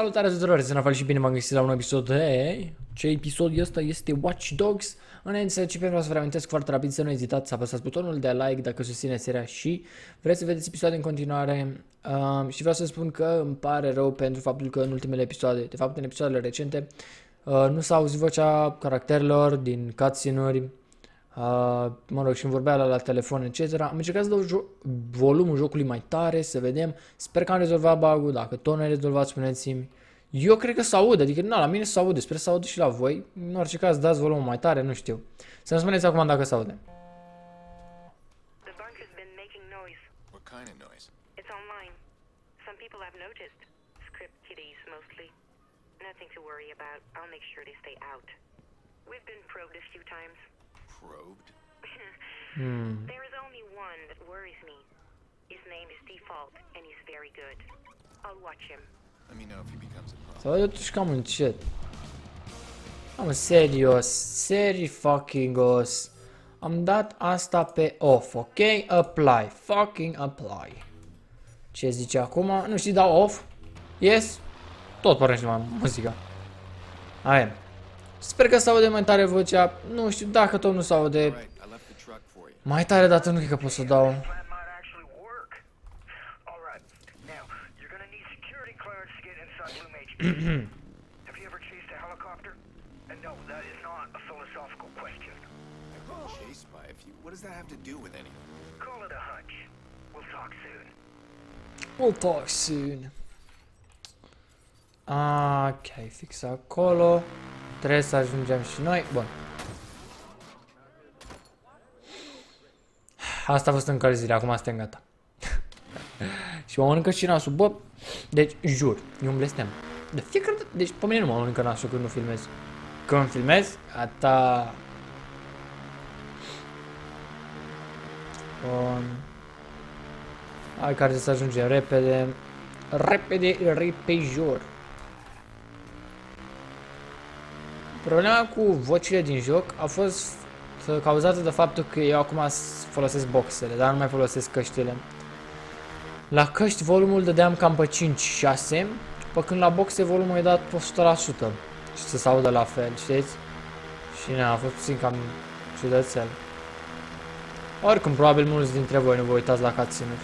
Salutare tuturor, sunt Rafael și bine m-am găsit la un episod. Hey, ce episod ăsta este Watch Dogs. Înainte să începem, vreau să vă reamintesc foarte rapid să nu ezitați să apăsați butonul de like dacă susțineți seria și vreți să vedeți episoade în continuare. Și vreau să spun că îmi pare rău pentru faptul că în ultimele episoade, de fapt în episoadele recente, nu s-a auzit vocea caracterelor din cutscene-uri, mă rog, și îmi vorbea la telefon, etc. Am încercat să dau volumul jocului mai tare, să vedem. Sper că am rezolvat bug-ul. Dacă tot nu ai rezolvat, spuneți-mi. Eu cred că s-aude, adică na, la mine s-aude, sper s-aude și la voi. În orice caz, dați volumul mai tare, nu știu. Să-mi spuneți acum dacă s-aude. Probed? There is only one that worries me. His name is Default and he's very good. I'll watch him. Let me know if he becomes a problem. Să văd totuși cam încet. Am serios. Am dat asta pe off, ok? Apply. Fucking apply. Ce zice acum? Nu știu, dau off. Yes. Tot pornește mai muzica. Hai. Sper că s-aude mai tare vocea, nu știu, dacă tot nu s-aude mai tare, dar nu cred că pot să dau. We'll talk soon. Ok, fix acolo. Trebuie să ajungem și noi. Bun. Asta a fost încălzirea. Acum suntem gata. Și mă mănâncă și nasul. Bă, deci, jur, eu îmi blestem. De fiecare dată. Deci, pe mine nu mă mănâncă nasul când nu filmez. Când filmez, ata... Bun. Hai care să ajungem repede. Repejor. Problema cu vocile din joc a fost cauzată de faptul că eu acum folosesc boxele, dar nu mai folosesc căștile. La căști volumul dădeam cam pe 5-6, după când la boxe volumul e dat pe 100% și să se audă la fel, știți? Și ne-a fost puțin cam ciudățel. Oricum, probabil mulți dintre voi nu vă uitați la cutscene-uri.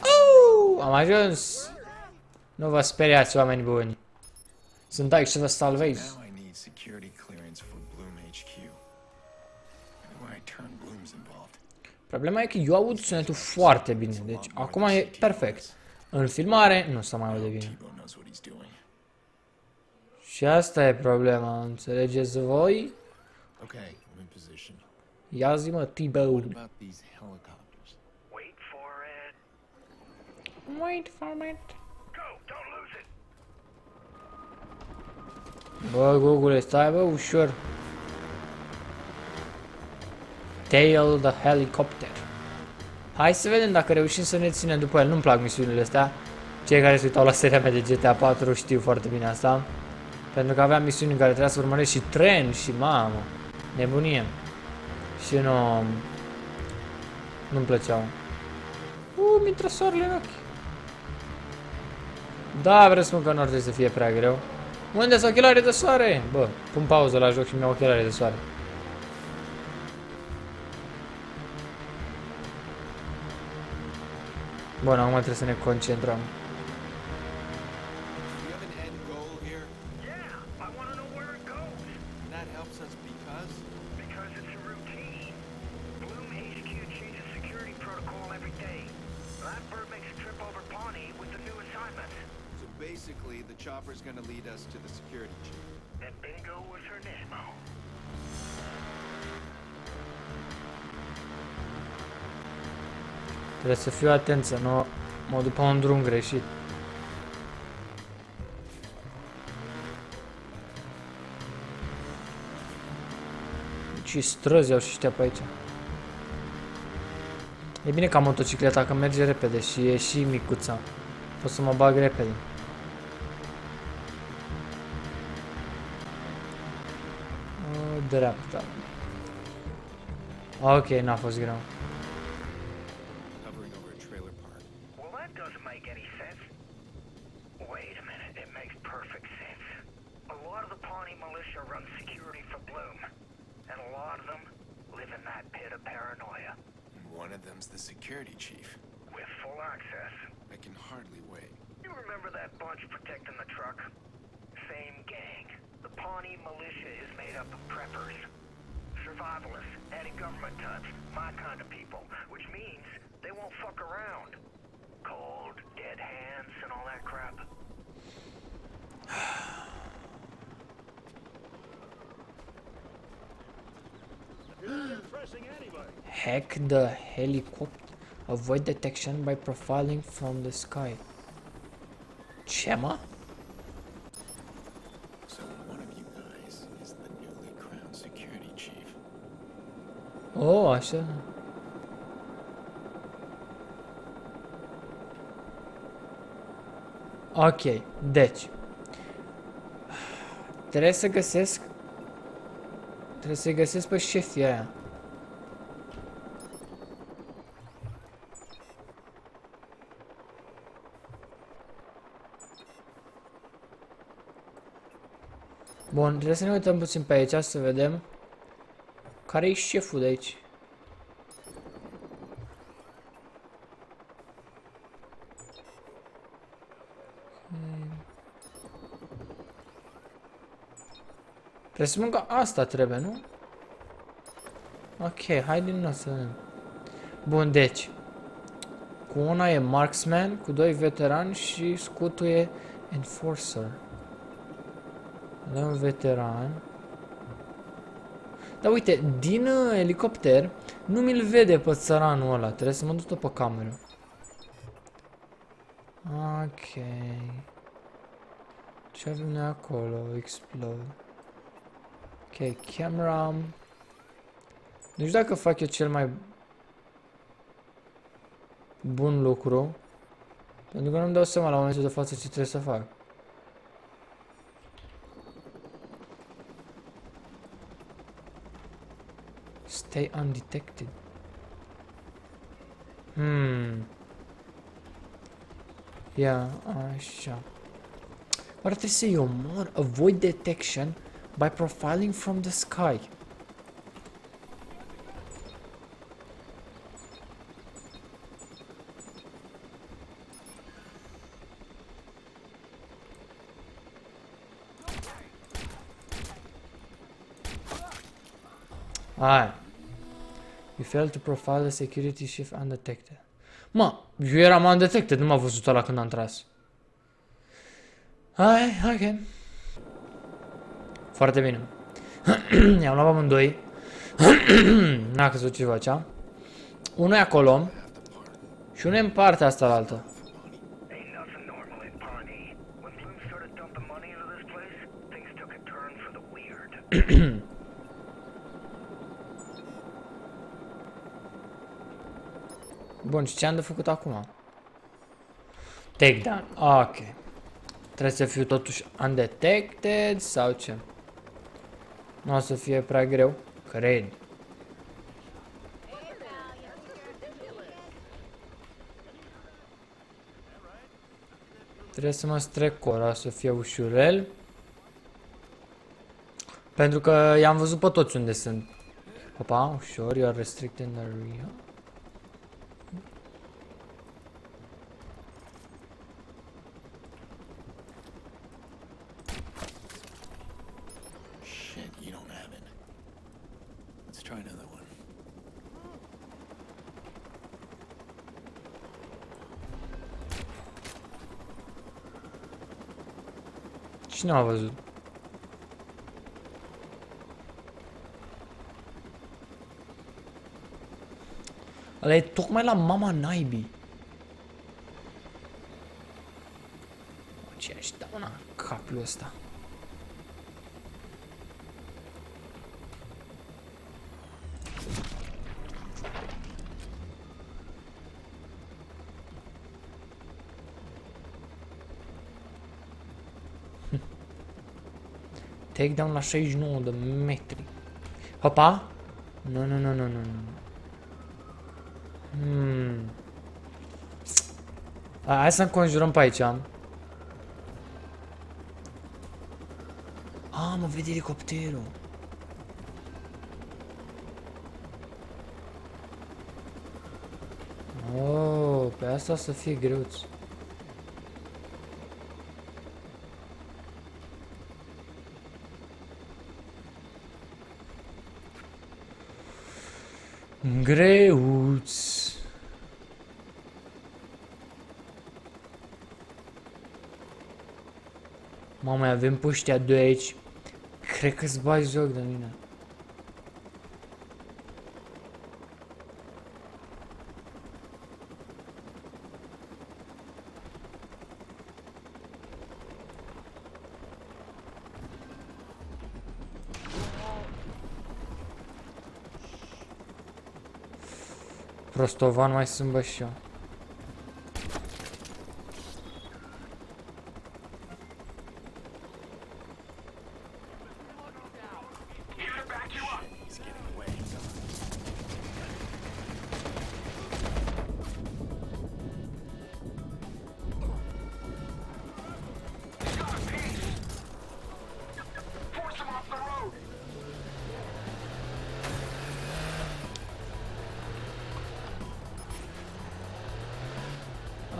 Oh, am ajuns! Nu vă speriați, oameni buni! Sunt aici să vă salvez. Problema e că eu aud sunetul foarte bine, deci acum e perfect. În filmare nu se mai aude bine. Și asta e problema, înțelegeți voi? Ia zi-mă, T-Bone. Wait for it. Bă, Google, stai, bă, ușor. Tail the helicopter. Hai să vedem dacă reușim să ne ținem după el. Nu-mi plac misiunile astea. Cei care se uitau la seria mea de GTA 4 știu foarte bine asta. Pentru că aveam misiuni în care trebuia să urmărești și tren și mamă. Nebunie. Și nu... nu-mi plăceau. Mi-mi intră soarele în ochi. Da, vreau să spun că nu ar trebui să fie prea greu. Unde sunt ochelarii de soare? Bă, pun pauză la joc și mi-au ochelarii de soare. Bun, acum trebuie să ne concentrăm. Basically, the chopper's gonna lead us to the security chief. And Bingo was her name. Trebuie să fiu atent să nu mă duc pe un drum greșit. Ce străzi au și ăștia pe aici. E bine ca motocicleta, că merge repede și e și micuța. Pot să mă bag repede. Dreapta. Ok, n-a fost greu. Well, that doesn't make any sense. Wait, One of them's the security chief. With full access. I can hardly wait. You remember that bunch protecting the truck? Same gang. The Pawnee militia is made up of preppers. Survivalists, anti-government types, my kind of people. Which means they won't fuck around. Cold, dead hands, and all that crap. Hack the helicopter. Avoid detection by profiling from the sky. Ce, mă? Oh, așa. Ok, deci Trebuie să găsesc pe șefii aia. Bun, trebuie să ne uităm puțin pe aici să vedem care-i șeful de aici. Presupun că asta trebuie, nu? Ok, hai din nou să vedem. Bun, deci cu una e marksman, cu doi veteran și scutul e enforcer. Avem un veteran. Dar uite, din elicopter nu mi-l vede pe țăranul ăla. Trebuie să mă duc tot pe cameră. Ok. Ce avem noi acolo? Explode. Ok, camera. Nu știu dacă fac eu cel mai bun lucru, pentru că nu-mi dau seama la momentul de față ce trebuie să fac. Stay undetected. Ia, așa. Oare trebuie să-i omor? Avoid detection by profiling from the sky. Hai. You failed to profile the security chief undetected. Mă, eu eram undetected, nu m-a văzut ăla când am tras. Hai, ok. Foarte bine. I-am luat amândoi. N-a căzut ceva cea. Unul e acolo și unul e în partea asta la altă. Bun, și ce am de făcut acum? Takedown. Ok. Trebuie să fiu totuși undetected sau ce? Nu o să fie prea greu, cred. Trebuie să mă strecor, o să fie ușurel. Pentru că i-am văzut pe toți unde sunt. Opa, ușor, you are restricted in area. Cine m-a văzut? Ăla e tocmai la mama naibii. Ce aș da una capul ăsta? Takedown la 69 de metri. Hopa! Nu, nu, nu, nu, nu. Hai să înconjurăm pe aici. Ah, mă vede elicopterul. asta o să fie greuț. Greuț. Mamă, avem puștia de aici. Cred că-ți bai joc de mine. Prostovan mai sâmbă și eu.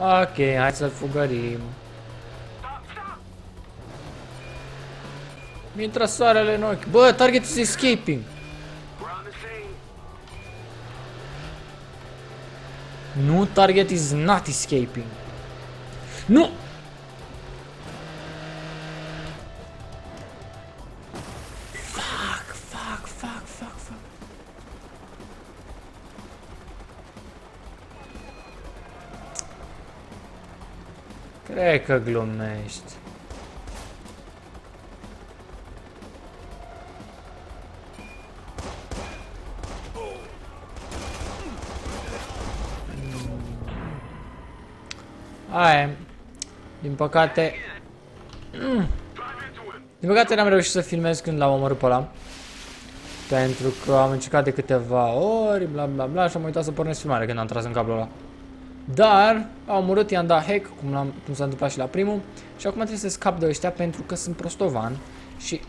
Ok, hai să-l fugărim. Mi-intră soarele în ochi. Bă, target is escaping. Nu, target is not escaping. Nu! Cred că glumești. Aia, din păcate... Din păcate n-am reușit să filmez când l-am omorât pe ăla. Pentru că am încercat de câteva ori, bla bla bla, și am uitat să pornesc filmarea când am tras în capul ăla. Dar au murit, i-am dat hack, cum s-a întâmplat și la primul. Și acum trebuie să scap de ăștia pentru că sunt prostovan. Și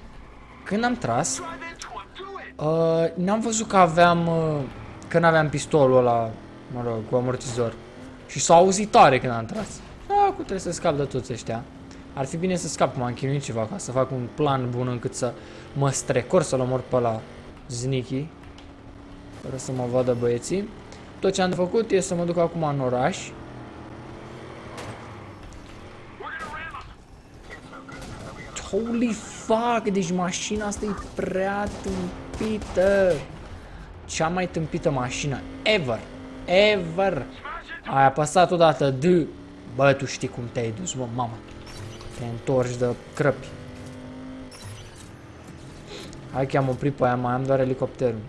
când am tras, n-am văzut că aveam, că n-aveam pistolul ăla, mă rog, cu amortizor. Și s-a auzit tare când am tras. Și acum trebuie să scap de toți ăștia. Ar fi bine să scap, m-am chinuit ceva, ca să fac un plan bun încât să mă strecor, să-l omor pe la Znicky. Fără să mă vadă băieții. Tot ce am făcut e să mă duc acum în oraș. Holy fuck! Deci mașina asta e prea tâmpită. Cea mai tâmpită mașină ever. Ever. Ai apăsat odată de... Bă, tu știi cum te-ai dus, bă, mamă. Te întorci de crăpi. Hai că am oprit pe aia, mai am doar elicopterul.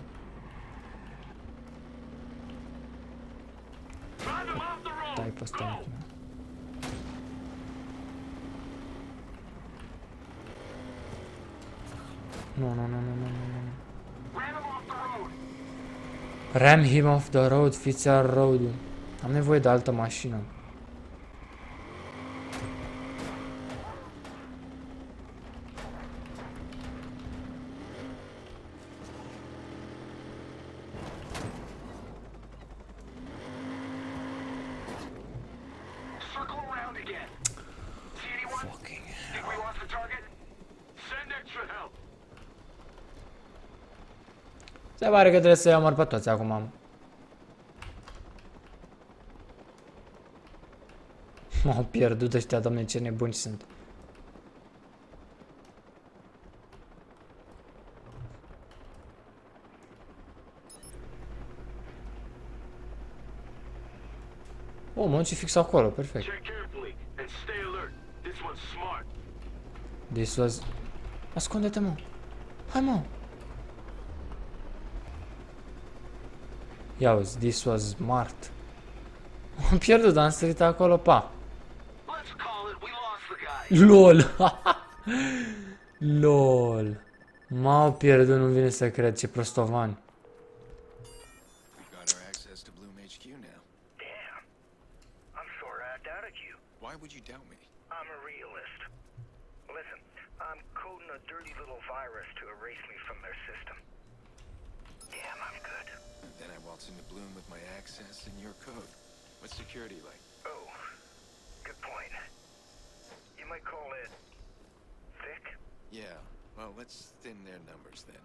Nu. Ram him off the road, fițar road-ul. Am nevoie de altă mașină. Se pare că trebuie să-i omor pe toți acum. M-au pierdut ăștia, doamne, ce nebuni sunt. O, mă, ce fix acolo, perfect. This was... Ascunde-te, mă. Hai, mă. Ia uzi, this was smart. M-am pierdut, dar am sărit acolo, pa. LOL. LOL. M-au pierdut, nu vine să cred, ce prostovani. What's security like? Oh, good point. You might call it thick? Yeah, well, let's thin their numbers then.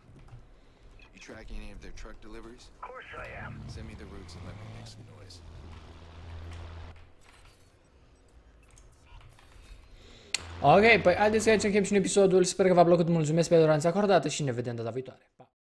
You tracking any of their truck deliveries? Of course I am. Send me the routes and let me make some noise. Ok, păi haideți să aici închem și în episodul. Sper că v-a plăcut, mulțumesc pentru atenția acordată și ne vedem data viitoare.